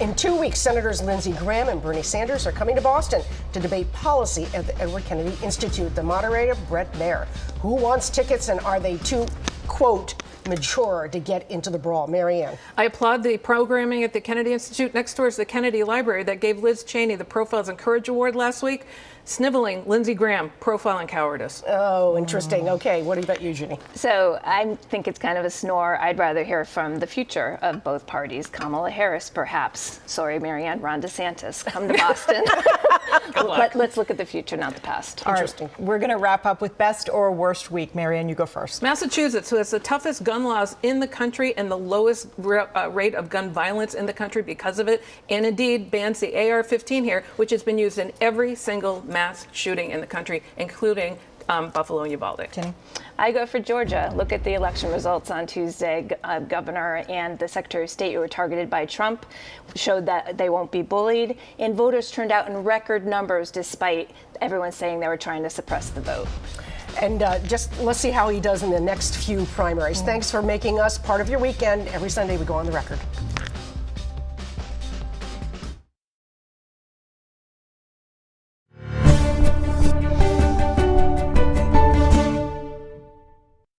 In 2 weeks, Senators Lindsey Graham and Bernie Sanders are coming to Boston to debate policy at the Edward Kennedy Institute. The moderator, Brett Baier. Who wants tickets, and are they too, quote, mature to get into the brawl? Marianne. I applaud the programming at the Kennedy Institute. Next door is the Kennedy Library that gave Liz Cheney the Profiles in Courage Award last week. Sniveling Lindsey Graham, profiling cowardice. Oh, interesting. Okay, what about you, Ginny? So I think it's kind of a snore. I'd rather hear from the future of both parties. Kamala Harris, perhaps. Sorry, Marianne, Ron DeSantis. Come to Boston. Let's look at the future, not the past. Interesting. All right, we're going to wrap up with best or worst week. Marianne, you go first. Massachusetts, who has the toughest gun laws in the country and the lowest rate of gun violence in the country because of it, and indeed bans the AR-15 here, which has been used in every single mass shooting in the country, including Buffalo and Uvalde. Jenny. I go for Georgia. Look at the election results on Tuesday. Governor and the Secretary of State who were targeted by Trump showed that they won't be bullied, and voters turned out in record numbers despite everyone saying they were trying to suppress the vote. And just let's see how he does in the next few primaries. Thanks for making us part of your weekend. Every Sunday we go on the record.